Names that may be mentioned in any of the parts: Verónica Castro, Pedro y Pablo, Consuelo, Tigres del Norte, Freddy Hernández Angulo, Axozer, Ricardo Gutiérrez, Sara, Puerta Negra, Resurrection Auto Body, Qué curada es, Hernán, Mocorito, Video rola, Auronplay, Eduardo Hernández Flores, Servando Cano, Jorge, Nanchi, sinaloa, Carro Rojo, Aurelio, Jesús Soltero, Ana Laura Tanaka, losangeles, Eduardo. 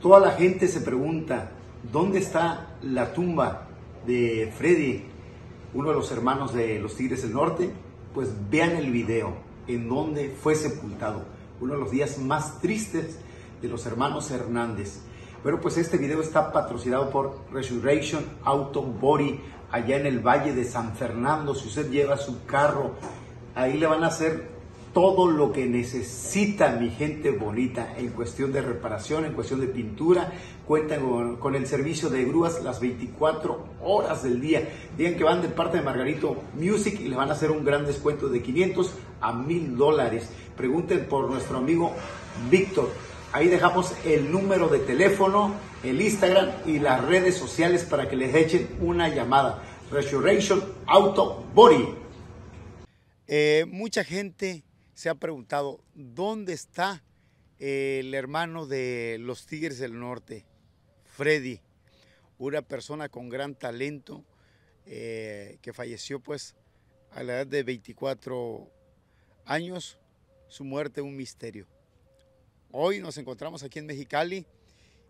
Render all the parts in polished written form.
Toda la gente se pregunta, ¿dónde está la tumba de Freddy, uno de los hermanos de los Tigres del Norte? Pues vean el video en donde fue sepultado, uno de los días más tristes de los hermanos Hernández. Bueno, pues este video está patrocinado por Resurrection Auto Body, allá en el Valle de San Fernando. Si usted lleva su carro, ahí le van a hacer todo lo que necesita, mi gente bonita, en cuestión de reparación, en cuestión de pintura. Cuentan con el servicio de grúas las 24 horas del día. Digan que van de parte de Margarito Music y les van a hacer un gran descuento de $500 a $1,000. Pregunten por nuestro amigo Víctor. Ahí dejamos el número de teléfono, el Instagram y las redes sociales para que les echen una llamada. Resurrection Auto Body. Mucha gente se ha preguntado, ¿dónde está el hermano de los Tigres del Norte, Freddy? Una persona con gran talento que falleció pues a la edad de 24 años. Su muerte un misterio. Hoy nos encontramos aquí en Mexicali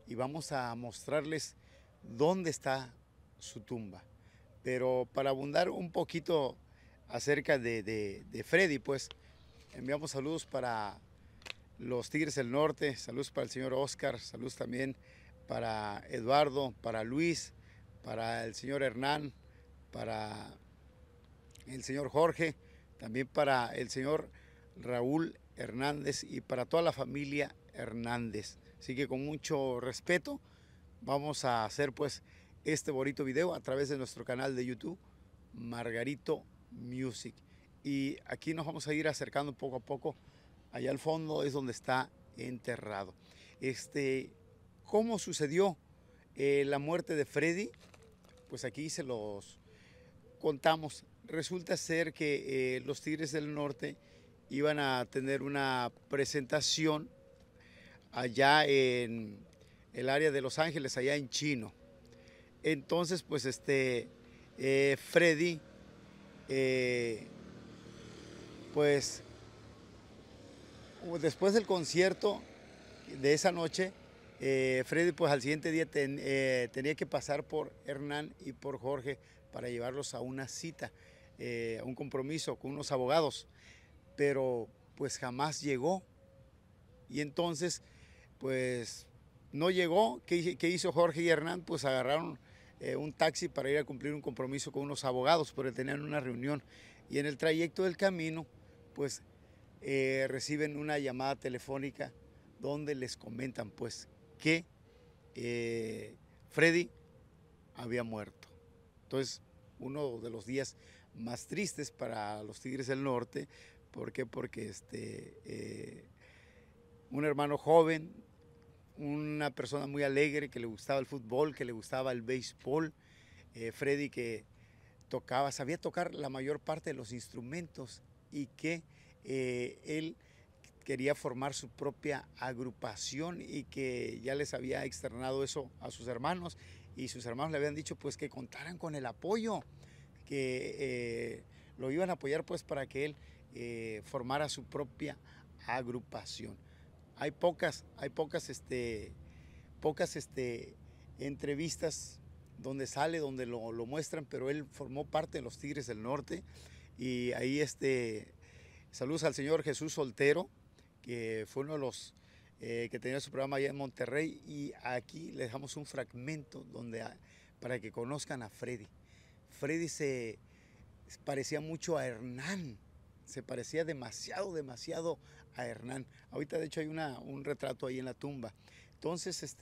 y vamos a mostrarles dónde está su tumba. Pero para abundar un poquito acerca de Freddy, pues enviamos saludos para los Tigres del Norte, saludos para el señor Óscar, saludos también para Eduardo, para Luis, para el señor Hernán, para el señor Jorge, también para el señor Raúl Hernández y para toda la familia Hernández. Así que con mucho respeto vamos a hacer pues este bonito video a través de nuestro canal de YouTube Margarito Music. Y aquí nos vamos a ir acercando poco a poco. Allá al fondo es donde está enterrado. ¿Cómo sucedió la muerte de Freddy? Pues aquí se los contamos. Resulta ser que los Tigres del Norte iban a tener una presentación allá en el área de Los Ángeles, allá en Chino. Entonces, pues Freddy, pues después del concierto de esa noche, Freddy pues al siguiente día tenía que pasar por Hernán y por Jorge para llevarlos a una cita, a un compromiso con unos abogados. Pero pues jamás llegó, y entonces pues no llegó. ¿Qué hizo Jorge y Hernán? Pues agarraron un taxi para ir a cumplir un compromiso con unos abogados, porque tenían una reunión, y en el trayecto del camino pues reciben una llamada telefónica donde les comentan pues que Freddy había muerto. Entonces, uno de los días más tristes para los Tigres del Norte. ¿Por qué? Porque un hermano joven, una persona muy alegre, que le gustaba el fútbol, que le gustaba el béisbol. Freddy, que tocaba, sabía tocar la mayor parte de los instrumentos, y que él quería formar su propia agrupación, y que ya les había externado eso a sus hermanos, y sus hermanos le habían dicho pues que contaran con el apoyo, que lo iban a apoyar pues para que él formara su propia agrupación. Hay pocas entrevistas donde sale, donde lo muestran, pero él formó parte de los Tigres del Norte. Y ahí saludos al señor Jesús Soltero, que fue uno de los que tenía su programa allá en Monterrey, y aquí le dejamos un fragmento para que conozcan a Freddy. Freddy se parecía mucho a Hernán. Se parecía demasiado a Hernán. Ahorita de hecho hay un retrato ahí en la tumba. Entonces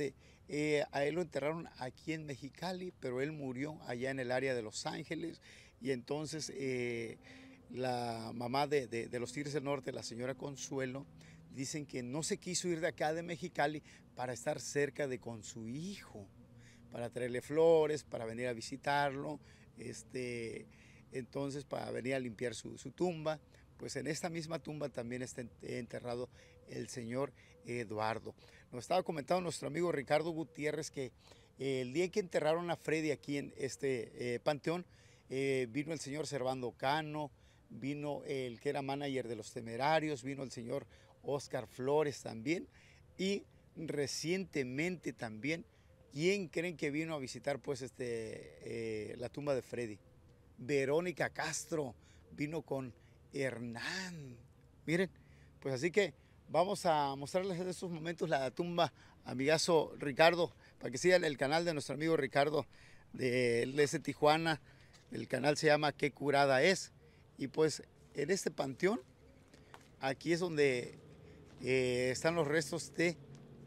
a él lo enterraron aquí en Mexicali, pero él murió allá en el área de Los Ángeles. Y entonces la mamá de los Tigres del Norte, la señora Consuelo, dicen que no se quiso ir de acá de Mexicali para estar cerca con su hijo, para traerle flores, para venir a visitarlo, entonces para venir a limpiar su tumba. Pues en esta misma tumba también está enterrado el señor Eduardo. Nos estaba comentando nuestro amigo Ricardo Gutiérrez que el día que enterraron a Freddy aquí en este panteón, vino el señor Servando Cano, vino el que era manager de Los Temerarios, vino el señor Óscar Flores también, y recientemente también. ¿Quién creen que vino a visitar pues la tumba de Freddy? Verónica Castro vino con Hernán. Miren, pues así que vamos a mostrarles en estos momentos la tumba, amigazo Ricardo, para que sigan el canal de nuestro amigo Ricardo de LS Tijuana. El canal se llama Qué Curada Es. Y pues en este panteón, aquí es donde están los restos de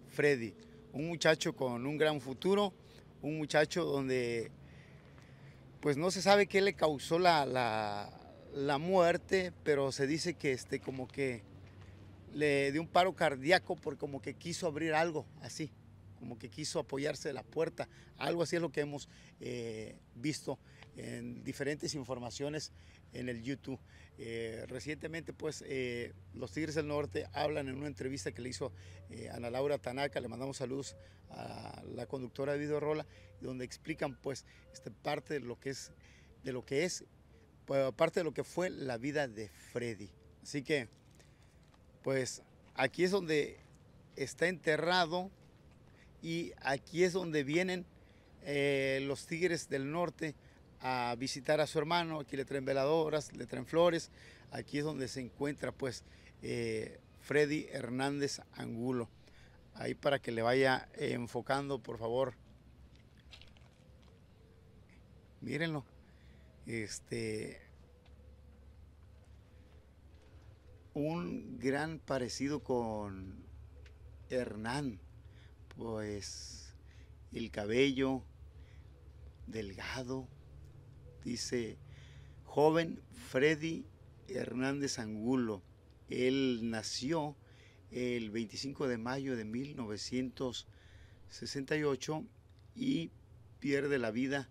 Freddy. Un muchacho con un gran futuro, un muchacho donde pues no se sabe qué le causó la muerte, pero se dice que como que le dio un paro cardíaco porque como que quiso abrir algo así, como que quiso apoyarse de la puerta. Algo así es lo que hemos visto en diferentes informaciones en el YouTube. Recientemente, pues, los Tigres del Norte hablan en una entrevista que le hizo Ana Laura Tanaka, le mandamos saludos a la conductora de Video Rola, donde explican, pues, parte de lo que es, parte de lo que fue la vida de Freddy. Así que, pues, aquí es donde está enterrado y aquí es donde vienen los Tigres del Norte a visitar a su hermano. Aquí le traen veladoras, le traen flores. Aquí es donde se encuentra pues Freddy Hernández Angulo. Ahí para que le vaya enfocando, por favor. Mírenlo. Un gran parecido con Hernán. Pues el cabello delgado. Dice, joven Freddy Hernández Angulo. Él nació el 25 de mayo de 1968 y pierde la vida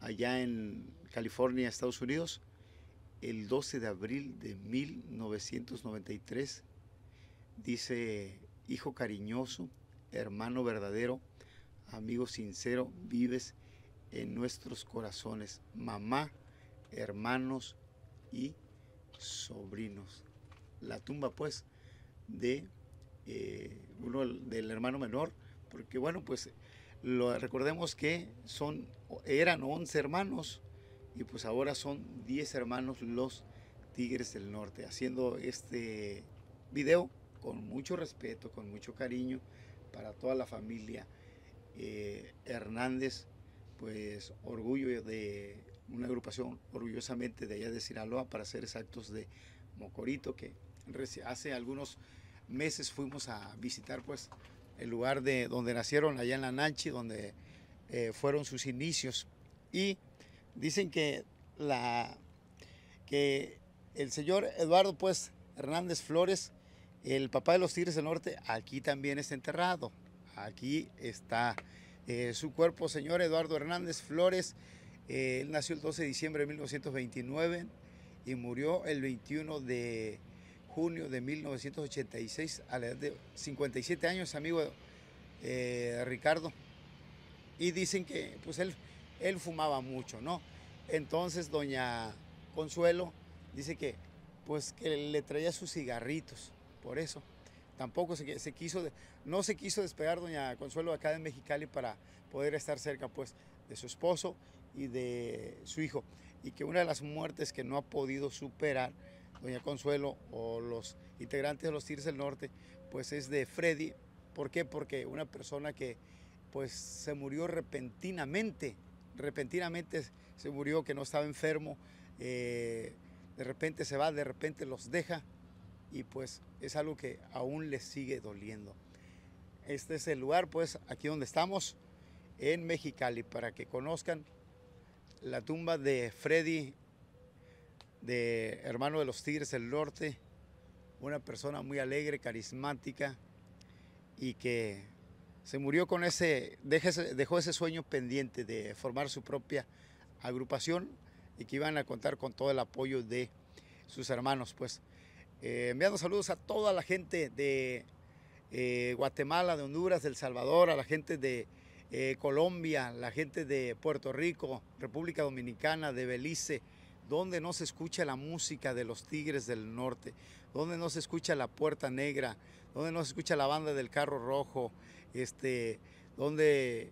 allá en California, Estados Unidos, el 12 de abril de 1993. Dice, hijo cariñoso, hermano verdadero, amigo sincero, vives en nuestros corazones, mamá, hermanos y sobrinos. La tumba pues de uno del hermano menor, porque bueno pues recordemos que eran 11 hermanos y pues ahora son 10 hermanos los Tigres del Norte, haciendo este video con mucho respeto, con mucho cariño para toda la familia Hernández. Pues orgullo de una agrupación orgullosamente de allá de Sinaloa, para ser exactos de Mocorito, que hace algunos meses fuimos a visitar pues el lugar de donde nacieron, allá en la Nanchi, donde fueron sus inicios. Y dicen que el señor Eduardo pues Hernández Flores, el papá de los Tigres del Norte, aquí también está enterrado. Aquí está su cuerpo, señor Eduardo Hernández Flores. Él nació el 12 de diciembre de 1929 y murió el 21 de junio de 1986 a la edad de 57 años, amigo Ricardo. Y dicen que pues él fumaba mucho, ¿no? Entonces doña Consuelo dice que pues que le traía sus cigarritos, por eso. Tampoco no se quiso despegar doña Consuelo acá de Mexicali para poder estar cerca pues de su esposo y de su hijo. Y que una de las muertes que no ha podido superar doña Consuelo o los integrantes de los Tigres del Norte pues es de Freddy. ¿Por qué? Porque una persona que pues se murió repentinamente se murió, que no estaba enfermo, de repente se va, de repente los deja. Y pues es algo que aún les sigue doliendo. Este es el lugar pues aquí donde estamos en Mexicali, para que conozcan la tumba de Freddy, de hermano de los Tigres del Norte, una persona muy alegre, carismática y que se murió con dejó ese sueño pendiente de formar su propia agrupación y que iban a contar con todo el apoyo de sus hermanos pues. Enviando saludos a toda la gente de Guatemala, de Honduras, de El Salvador, a la gente de Colombia, la gente de Puerto Rico, República Dominicana, de Belice, donde no se escucha la música de los Tigres del Norte, donde no se escucha la Puerta Negra, donde no se escucha la banda del Carro Rojo, donde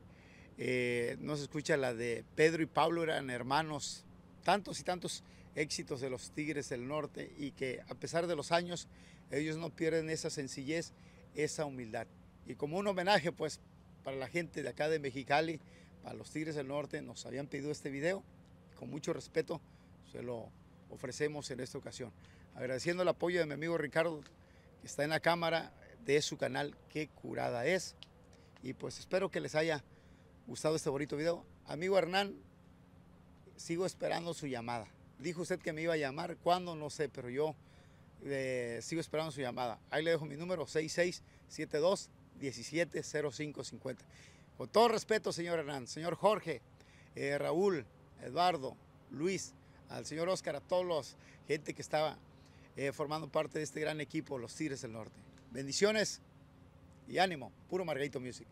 no se escucha la de Pedro y Pablo, eran hermanos, tantos y tantos éxitos de los Tigres del Norte, y que a pesar de los años ellos no pierden esa sencillez, esa humildad. Y como un homenaje pues para la gente de acá de Mexicali, para los Tigres del Norte, nos habían pedido este video, con mucho respeto se lo ofrecemos en esta ocasión, agradeciendo el apoyo de mi amigo Ricardo, que está en la cámara de su canal Qué Curada Es, y pues espero que les haya gustado este bonito video. Amigo Hernán, sigo esperando su llamada. Dijo usted que me iba a llamar, ¿cuándo? No sé, pero yo sigo esperando su llamada. Ahí le dejo mi número, 6672-170550. Con todo respeto, señor Hernán, señor Jorge, Raúl, Eduardo, Luis, al señor Óscar, a todos los gente que estaba formando parte de este gran equipo, los Tigres del Norte. Bendiciones y ánimo. Puro Margarito Music.